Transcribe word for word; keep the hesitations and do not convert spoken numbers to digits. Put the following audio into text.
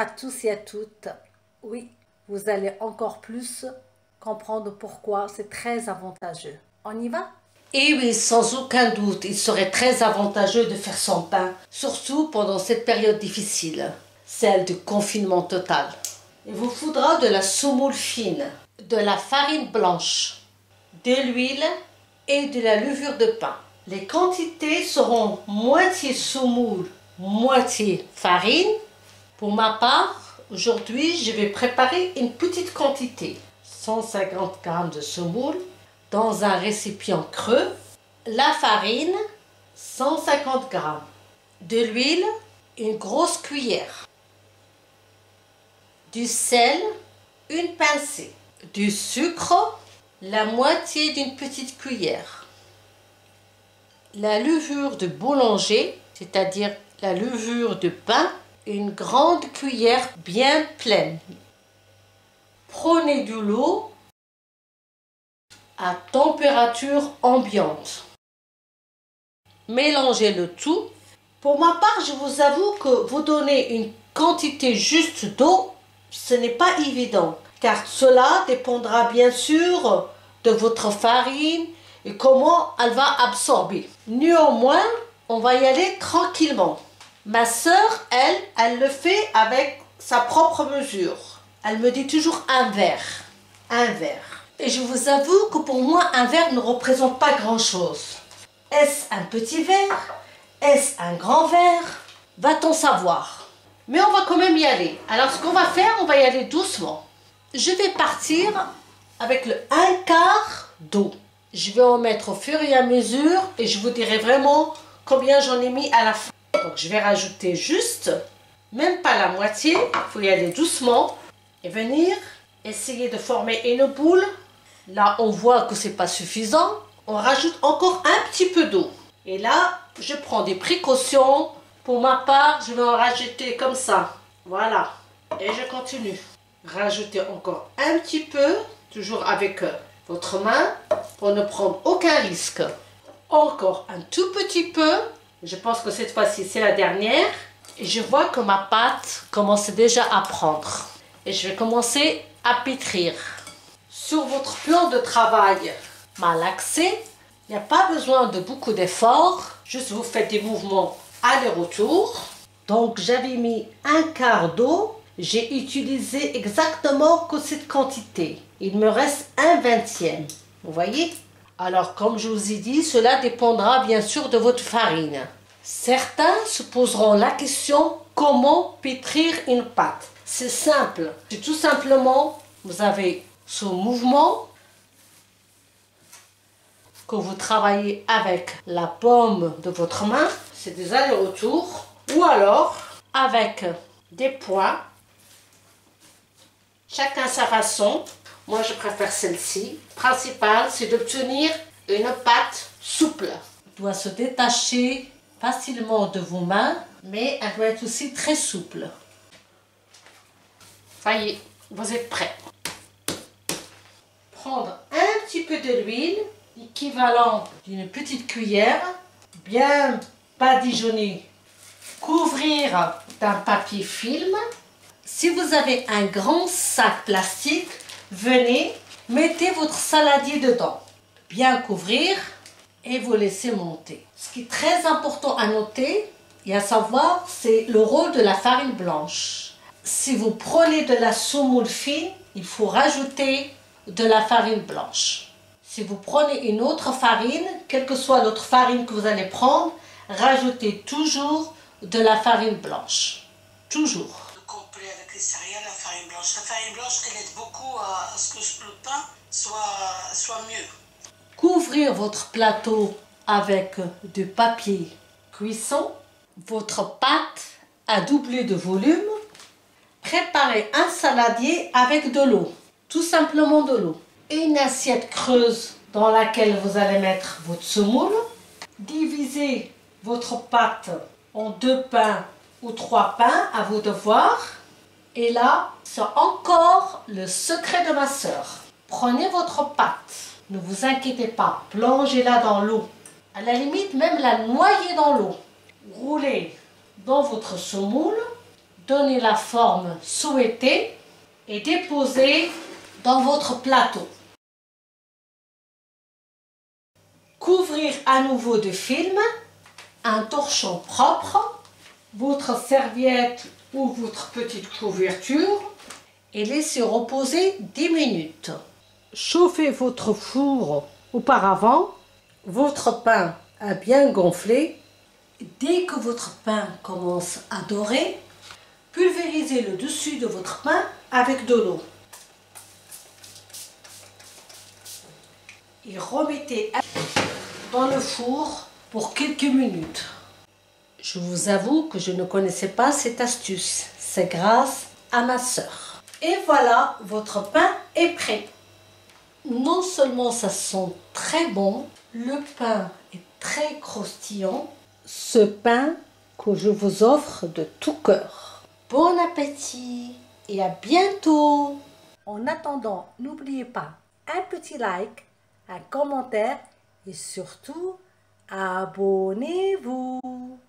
à tous et à toutes. Oui, vous allez encore plus comprendre pourquoi c'est très avantageux. On y va? Et oui, sans aucun doute, il serait très avantageux de faire son pain, surtout pendant cette période difficile, celle du confinement total. Il vous faudra de la semoule fine, de la farine blanche, de l'huile et de la levure de pain. Les quantités seront moitié semoule, moitié farine. Pour ma part, aujourd'hui, je vais préparer une petite quantité, cent cinquante grammes de semoule, dans un récipient creux. La farine, cent cinquante grammes. De l'huile, une grosse cuillère. Du sel, une pincée. Du sucre, la moitié d'une petite cuillère. La levure de boulanger, c'est-à-dire la levure de pain, une grande cuillère bien pleine. Prenez de l'eau à température ambiante. Mélangez le tout. Pour ma part, je vous avoue que vous donner une quantité juste d'eau, ce n'est pas évident, car cela dépendra bien sûr de votre farine et comment elle va absorber. Néanmoins, on va y aller tranquillement. Ma sœur, elle, elle le fait avec sa propre mesure. Elle me dit toujours un verre, un verre. Et je vous avoue que pour moi, un verre ne représente pas grand-chose. Est-ce un petit verre? Est-ce un grand verre? Va-t-on savoir? Mais on va quand même y aller. Alors, ce qu'on va faire, on va y aller doucement. Je vais partir avec le un quart d'eau. Je vais en mettre au fur et à mesure et je vous dirai vraiment combien j'en ai mis à la fin. Donc, je vais rajouter juste, même pas la moitié. Il faut y aller doucement et venir essayer de former une boule. Là, on voit que c'est pas suffisant. On rajoute encore un petit peu d'eau. Et là, je prends des précautions. Pour ma part, je vais en rajouter comme ça. Voilà. Et je continue. Rajoutez encore un petit peu, toujours avec votre main, pour ne prendre aucun risque. Encore un tout petit peu. Je pense que cette fois-ci, c'est la dernière. Et je vois que ma pâte commence déjà à prendre. Et je vais commencer à pétrir. Sur votre plan de travail mal axé, il n'y a pas besoin de beaucoup d'efforts. Juste vous faites des mouvements aller-retour. Donc j'avais mis un quart d'eau, j'ai utilisé exactement que cette quantité, il me reste un vingtième, vous voyez. Alors comme je vous ai dit, cela dépendra bien sûr de votre farine. Certains se poseront la question, comment pétrir une pâte? C'est simple, c'est tout simplement, vous avez ce mouvement que vous travaillez avec la paume de votre main, c'est des allers-retours, ou alors avec des poings, chacun sa façon. Moi je préfère celle-ci. Le principal, c'est d'obtenir une pâte souple. Elle doit se détacher facilement de vos mains, mais elle doit être aussi très souple. Ça y est, vous êtes prêts. Prendre un petit peu de l'huile, équivalent d'une petite cuillère, bien badigeonner, couvrir d'un papier film. Si vous avez un grand sac plastique, venez, mettez votre saladier dedans, bien couvrir et vous laissez monter. Ce qui est très important à noter et à savoir, c'est le rôle de la farine blanche. Si vous prenez de la semoule fine, il faut rajouter de la farine blanche. Si vous prenez une autre farine, quelle que soit l'autre farine que vous allez prendre, rajoutez toujours de la farine blanche. Toujours. Complet avec les céréales, la farine blanche. La farine blanche, elle aide beaucoup à ce que le pain soit, soit mieux. Couvrir votre plateau avec du papier cuisson. Votre pâte a doublé de volume. Préparez un saladier avec de l'eau. Tout simplement de l'eau. Une assiette creuse dans laquelle vous allez mettre votre semoule. Divisez votre pâte en deux pains ou trois pains, à vos devoirs. Et là, c'est encore le secret de ma sœur. Prenez votre pâte, ne vous inquiétez pas, plongez-la dans l'eau. À la limite, même la noyez dans l'eau. Roulez dans votre semoule. donnez la forme souhaitée et déposez dans votre plateau. Couvrir à nouveau de film, un torchon propre, votre serviette ou votre petite couverture et laissez reposer dix minutes. Chauffez votre four auparavant, votre pain a bien gonflé. Dès que votre pain commence à dorer, pulvérisez le dessus de votre pain avec de l'eau. Et remettez dans le four pour quelques minutes. Je vous avoue que je ne connaissais pas cette astuce. C'est grâce à ma sœur. Et voilà, votre pain est prêt. Non seulement ça sent très bon, le pain est très croustillant. Ce pain que je vous offre de tout cœur. Bon appétit et à bientôt. En attendant, n'oubliez pas un petit like, un commentaire et surtout, abonnez-vous.